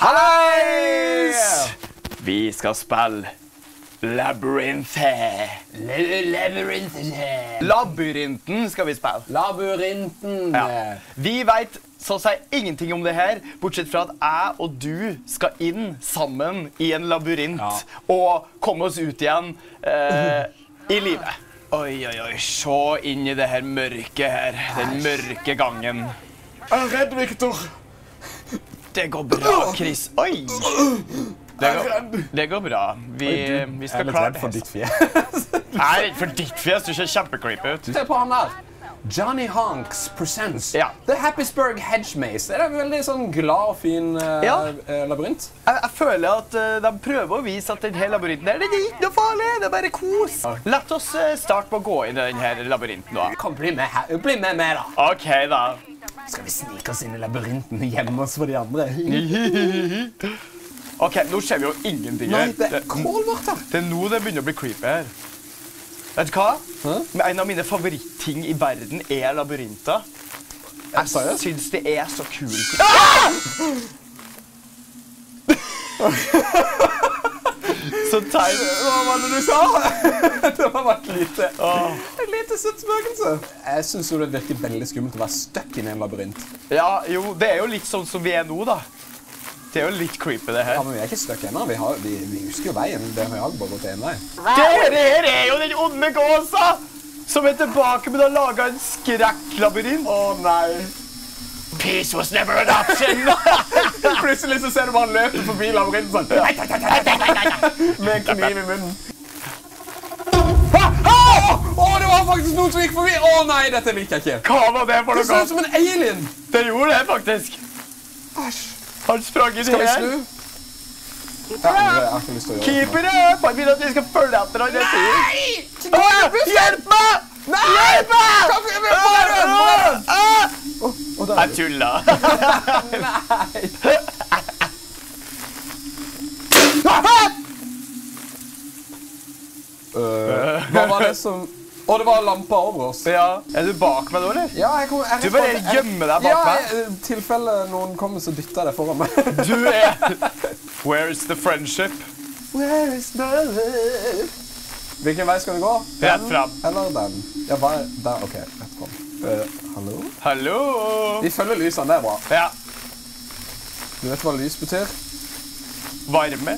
Hallais! Vi skal spille Labyrinthine skal vi spille. Labyrinthine. Ja. Vi vet så å si ingenting om det her, bortsett fra at jeg og du skal inn sammen i en labyrint, ja, og komme oss ut igjen i livet. Oi, oi, oi, se inn i det her mørket her, den mørke gangen. Jeg er redd, Victor. Det går bra, Chris. Oi! Det går bra. Vi skal klare det. Jeg er litt redd for ditt fjes. Nei, ikke for ditt fjes. Du ser kjempecreepy ut. Se på han der. Johnny Honks presents The Happysburg Hedge Maze. Det er en veldig sånn glad og fin labyrint. Jeg føler at de prøver å vise at denne labyrinten er ikke noe farlig. Det er bare kos. La oss starte på å gå inn i denne labyrinten da. Kom, bli med her. Bli med meg da. Ok da. Skal vi snike oss inn i labyrinten og gjemme oss for de andre? Ok, nå ser vi jo ingenting her. Nei, det er kål vårt her. Det er nå det begynner å bli creepy her. Vet du hva? En av mine favorittting i verden er labyrinter. Jeg synes det er så kult. Så teit. Hva var det du sa? Det var bare lite. En lite søtspøkelse. Jeg synes jo det virker veldig skummelt å være støkk inn i en labyrint. Ja, jo, det er jo litt sånn som vi er nå da. Det er jo litt creepy det her. Ja, men vi er ikke støkk ennå. Vi husker jo veien. Det har jeg bare gått en vei. Det her er jo den onde gåsa! Som er tilbake med å lage en skrekklabyrint. Å nei. Peace was never an option. Plutselig så ser du bare han løper forbi labyrinten sånn. Med en kniv i munnen. Åh, det var faktisk noen som gikk forbi. Åh nei, dette liker jeg ikke. Hva var det for noe? Det ser ut som en alien. Det gjorde det faktisk. Æsj. Han sprang i det her. Skal vi snu? Keep it up! Han vil at vi skal følge etter han. Nei! Hjelp meg! Nei! Hjelp meg! Jeg tullet. Nei! Hva var det som... Åh, det var lampa over oss. Ja. Er du bak meg nå, eller? Ja, jeg kommer... Du bare gjemmer deg bak meg. Ja, i tilfelle noen kommer, så dytter jeg deg foran meg. Du er... Where is the friendship? Where is the love? Hvilken vei skal du gå? Rett frem. Eller den? Ja, bare... Der, ok. Rett frem. Hallo? Hallo? Vi følger lysene, det er bra. Ja. Du vet hva lys betyr? Varme.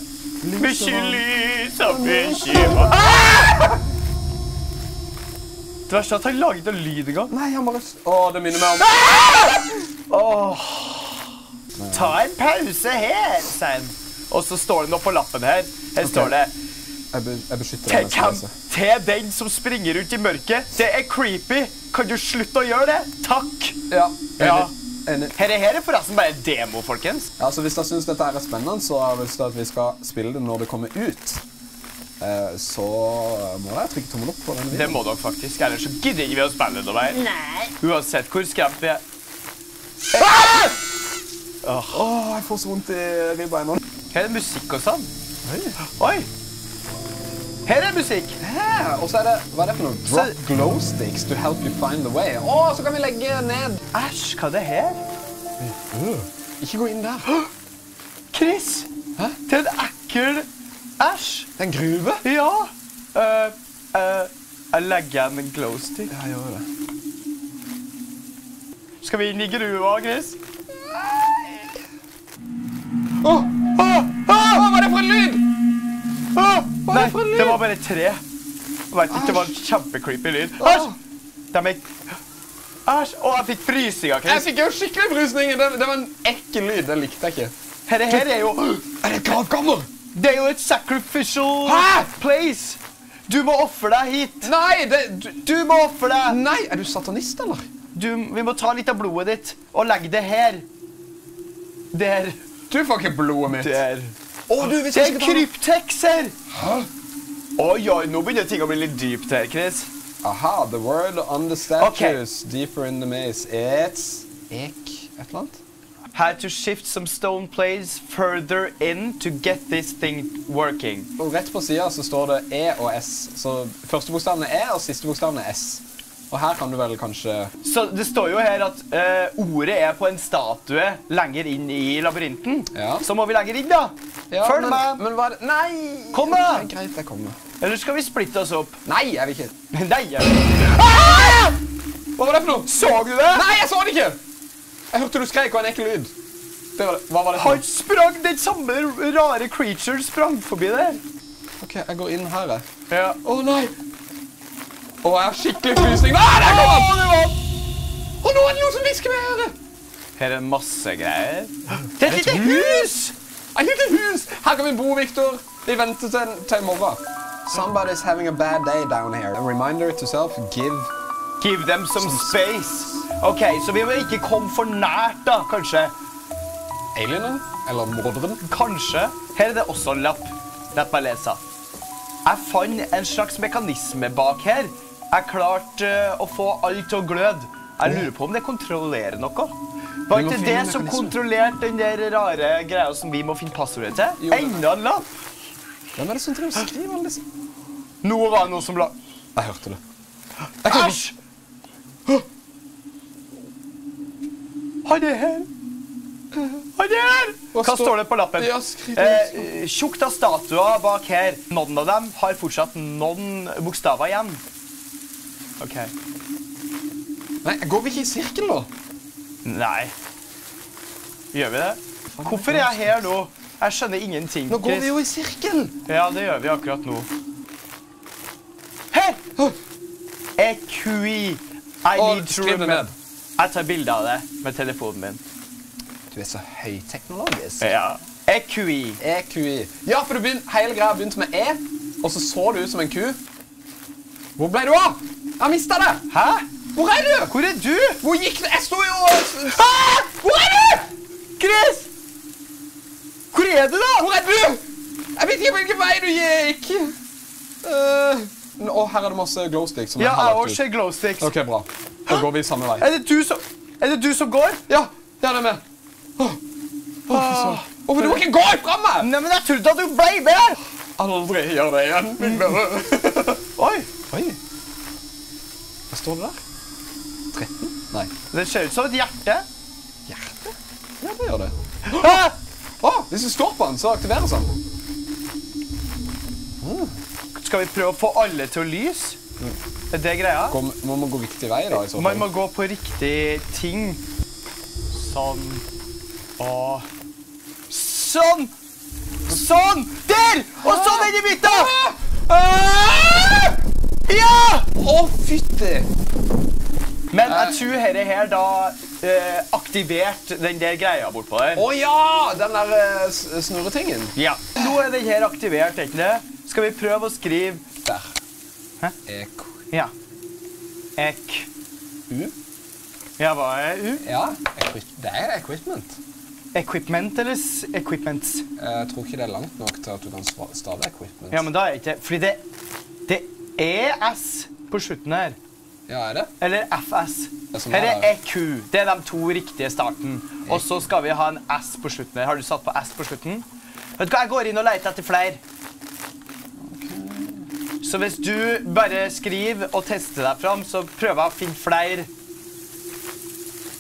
Mykje lys og mykje varme. Det verste er at han laget noen lyd en gang. Nei, han bare... Åh, det minner meg om... Åh... Ta en pause her, Sam. Og så står det noe på lappen her. Her står det... Jeg beskytter deg med spise. Til den som springer rundt i mørket. Det er creepy. Kan du slutte å gjøre det? Takk. Ja. Enig. Her er forresten bare en demo, folkens. Ja, så hvis dere synes dette er spennende, så vil jeg at vi skal spille det når det kommer ut. Så må jeg trykke tommel opp på denne videoen. Det må dere faktisk, ellers så gidder ikke vi å spille noe mer. Nei. Uansett hvor skremt vi er. Åh, jeg får så vondt i ribba ennå. Her er det musikk og sånn. Oi. Her er musikk. Her, og så er det, hva er det for noe? Drop glow sticks to help you find the way. Åh, så kan vi legge ned. Æsj, hva er det her? Ikke gå inn der. Chris, det er en ekkel... Æsj! Det er en gruve? Ja! Jeg legger igjen en glow stick. Ja, jeg gjør det. Skal vi inn i gruva, Chris? Nei! Åh! Åh! Åh! Hva var det for en lyd? Nei, det var bare tre. Jeg vet ikke, det var en kjempecreepy lyd. Æsj! De er... Æsj! Åh, jeg fikk frysninger, Chris. Jeg fikk jo skikkelig frysninger. Det var en ekkel lyd, det likte jeg ikke. Her er jo... Er det gravkammer? Det er jo et sacrificial place! Du må offre deg hit! Nei! Du må offre deg! Nei! Er du satanist, eller? Vi må ta litt av blodet ditt og legge det her. Der. Du får ikke blodet mitt. Der. Det er en krypteks her! Hæ? Oi, nå begynner ting å bli litt dypt her, Chris. Aha, the word on the statues, deeper in the maze, it's... et eller annet? Had to shift some stone plates further in to get this thing working. Og rett på siden så står det E og S. Så første bokstaven er E og siste bokstaven er S. Og her kan du vel kanskje... Så det står jo her at ordet er på en statue lenger inn i labyrinten. Ja. Så må vi lenger inn da. Ja, følg meg. Men hva... Nei! Kom da! Det er greit, jeg kommer. Eller skal vi splitte oss opp? Nei, jeg vil ikke. Nei, jeg vil ikke. Ah! Hva var det for noe? Så du det? Nei, jeg så det ikke! Jeg hørte du skrek og en ekkel lyd. Det var det. Hva var det for? Han sprang, den samme rare creature sprang forbi der. Ok, jeg går inn her. Ja. Åh, nei! Åh, jeg har skikkelig frysning. Nei, der kom han! Åh, det var han! Åh, nå er det noen som visker meg her! Her er masse greier. Det er et lite hus! Et lite hus! Her kan vi bo, Victor. Vi venter til morgen. Somebody's having a bad day down here. A reminder to self, give them some space. Ok, så vi må ikke komme for nært da, kanskje. Alienen? Eller morderen? Kanskje. Her er det også en lapp. La meg lese. Jeg fant en slags mekanisme bak her. Jeg klarte å få alt til å gløde. Jeg lurer på om det kontrollerer noe. Var ikke det som kontrollerte den der rare greia som vi må finne passordet til? Enda en lapp! Hvem er det som tror å skrive alle disse? Noe var det noe som la... Jeg hørte det. Æsj! Han er her! Han er her! Hva står det på lappen? Tjukt av statuer bak her. Noen av dem har fortsatt noen bokstaver igjen. Ok. Nei, går vi ikke i sirkel nå? Nei. Gjør vi det? Hvorfor er jeg her nå? Jeg skjønner ingenting. Nå går vi jo i sirkel! Ja, det gjør vi akkurat nå. Her! Equi. I need to remember. Jeg tar bilder av det med telefonen min. Du er så høyteknologisk. Ja. EQI. EQI. Ja, for hele greia begynte med E, og så så du ut som en ku. Hvor ble du av? Jeg mistet det. Hæ? Hvor er du? Hvor er du? Hvor gikk det? Jeg stod jo og... Hæ? Hvor er du? Chris! Hvor er du da? Hvor er du? Jeg vet ikke hvilken vei du gikk. Å, her er det masse glowstick som jeg har lagt ut. Ja, jeg ser glowsticks. Ok, bra. Da går vi samme vei. Er det du som går? Ja, det er det med. Hvorfor du må ikke gå fra meg? Nei, men jeg trodde at du ble der! Aldri gjør det igjen, min venn. Oi! Hva står det der? 13? Nei. Det ser ut som et hjerte. Hjerte? Ja, det gjør det. Hvis du står på den, så aktiveres den. Skal vi prøve å få alle til å lyse? Er det greia? Man må gå riktig vei da, i så fall. Man må gå på riktig ting. Sånn! Der! Og sånn inn i midten! Ja! Fytte! Men jeg tror dette her da aktivert den der greia bort på der. Ja! Den der snurretingen. Ja. Nå er den her aktivert, ikke det? Skal vi prøve å skrive... Der. Hæ? Ek. Ja. Ek. U. Ja, hva er U? Ja, det er equipment. Equipment eller equipments? Jeg tror ikke det er langt nok til at du kan stave equipment. Ja, men da er ikke det, fordi det er S på slutten her. Ja, er det? Eller FS. Her er EQ, det er de to riktige starten. Og så skal vi ha en S på slutten her. Har du satt på S på slutten? Vet du hva, jeg går inn og leter etter flere. Så hvis du bare skriver og tester deg fram, så prøver jeg å finne flere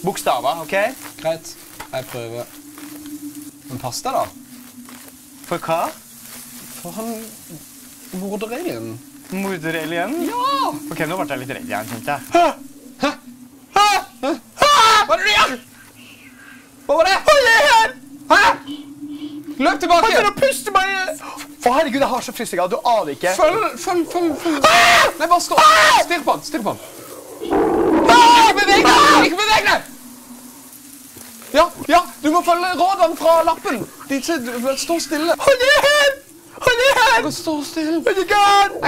bokstaver, ok? Greit. Jeg prøver. Men pass deg da. For hva? For han... morderalien. Morderalien? Ja! Ok, nå ble jeg litt redd igjen, tenkte jeg. Hæ? Hva er det du gjør? Hva var det? Hold deg her! Hæ? Løp tilbake! Hva er det å puste meg? Å herregud, jeg har så frysninger, du aner ikke. Følg. Nei, bare stå. Stirr på han. Ikke beveg deg! Ja, du må følge rådene fra lappen. Stå stille. Han er her! Stå stille. Jeg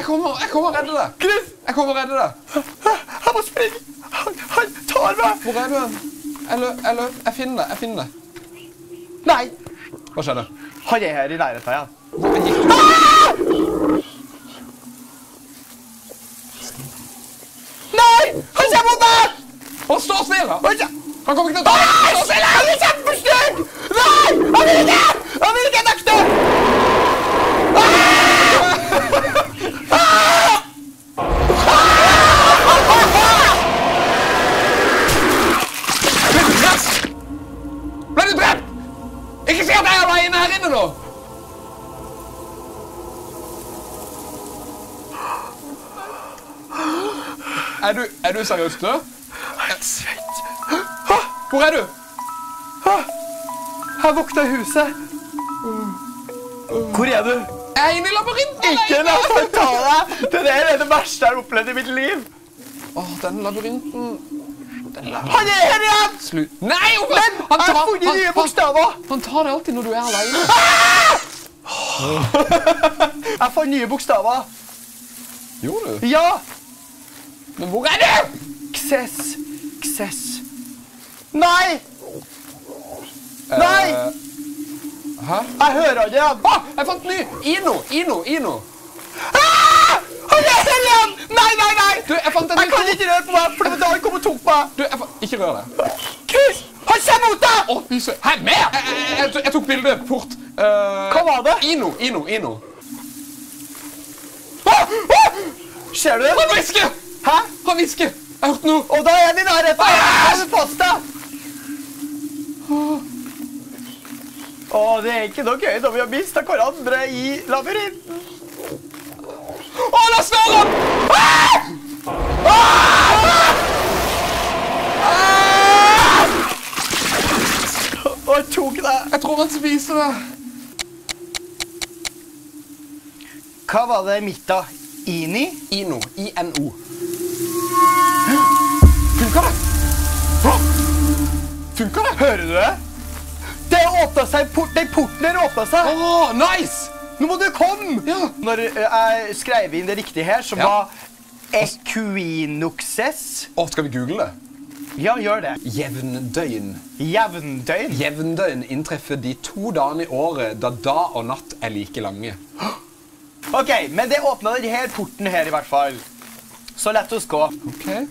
kommer og redder deg. Chris! Jeg må springe. Han tar meg. Hvor er du? Jeg finner deg. Nei. Hva skjedde? Han er her i leiligheten igjen. Hvor gikk du? Nei! Han kommer meg! Stå stille! Han kommer ikke til å ta meg! Stå stille! Han er kjempestygg! Nei! Han vil ikke nekte! immer noch. À deux, sérieux, là. Hvor är du? Här vaktar huset. Hvor är du? Jag är inne i labyrinten. Ikke la meg ta deg. Det der er det verste jeg har opplevd i mitt liv. Åh, den labyrinten. Han er her igjen! Slutt. Nei, men han har funnet nye bokstaver. Han tar det alltid når du er alene. Jeg får nye bokstaver. Gjorde du? Ja. Men hvor er du? Xess. Nei! Nei! Hæ? Jeg hører han igjen. Hva? Jeg fant ny! Ino! Aaaah! Han er her igjen! Nei! Du, jeg fant en ny. Jeg kan ikke røre på meg, for da han kom og tok meg. Du, jeg fant... Ikke rør deg. Kus! Han kommer mot deg! Åh, fyse. Hei, med! Jeg tok bildet fort. Hva var det? Ino. Åh! Ser du det? Han visker! Hæ? Han visker! Jeg har hørt noe. Og da er jeg din her rett. Hold fast deg! Åh, det er ikke noe gøy da vi har mistet hverandre i labyrinten. Åh, la snøren opp! Åh, jeg tok deg. Jeg tror han spiser deg. Hva var det mitt da? Ini? Ino. I-N-O. Funker det? Funker det? Hører du det? Det åpnet seg, den porten der åpnet seg. Åh, nice! Nå må du komme! Ja. Når jeg skrev inn det riktige her, som var Equinoxes. Åh, skal vi google det? Ja, gjør det. Jevndøgn. Jevndøgn inntreffer de 2 dagene i året, da dag og natt er like lange. Ok, men det åpnet denne porten her i hvert fall. Så lett oss gå. Ok. Det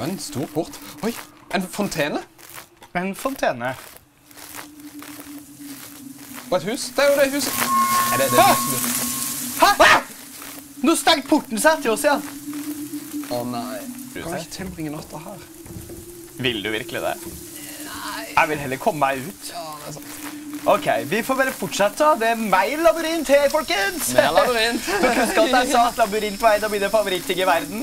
var en stor port. Oi, en fontene. En fontene. Og et hus. Det er jo det huset. Hæ? Hæ? Nå stengte porten seg til oss igjen. Åh, nei. Kan vi ikke tilbringe natta her? Vil du virkelig det? Nei. Jeg vil heller komme meg ut. Ja, det er sant. Ok, vi får bare fortsette. Det er mer labyrint her, folkens. Mer labyrint. Husk at jeg sa at labyrint var en av mine favorittting i verden.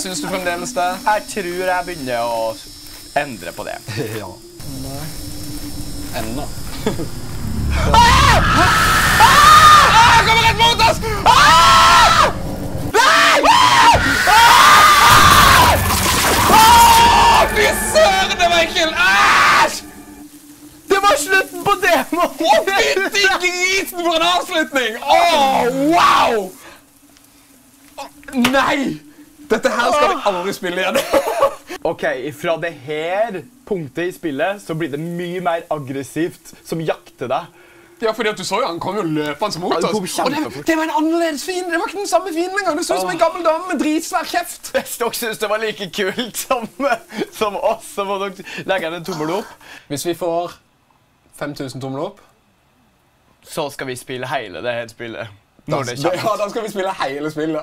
Synes du fremdeles det? Jeg tror jeg begynner å endre på det. Ja. Nei. Enda. Han kommer rett mot oss! Fy søren, det var ekkelt! Det var slutten på demoen! Å, fytti grisen for en avslutning! Åh, wow! Nei! Dette her skal vi aldri spille igjen. Ok, fra det her punktet i spillet så blir det mye mer aggressivt som jakter deg. Ja, fordi at du så jo, han kom jo løpende mot oss. Og det var en annerledes fiende. Det var ikke den samme fienden engang. Det så ut som en gammel dame med dritsvær kjeft. Hvis dere synes det var like kult som oss, så må dere legge en tommel opp. Hvis vi får 5000 tommel opp, så skal vi spille hele det her spillet. Ja, da skal vi spille hele spillet.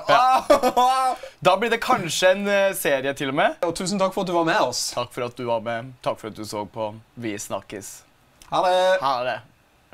Da blir det kanskje en serie til og med. Og tusen takk for at du var med oss. Takk for at du var med. Takk for at du så på Vi snakkes. Ha det!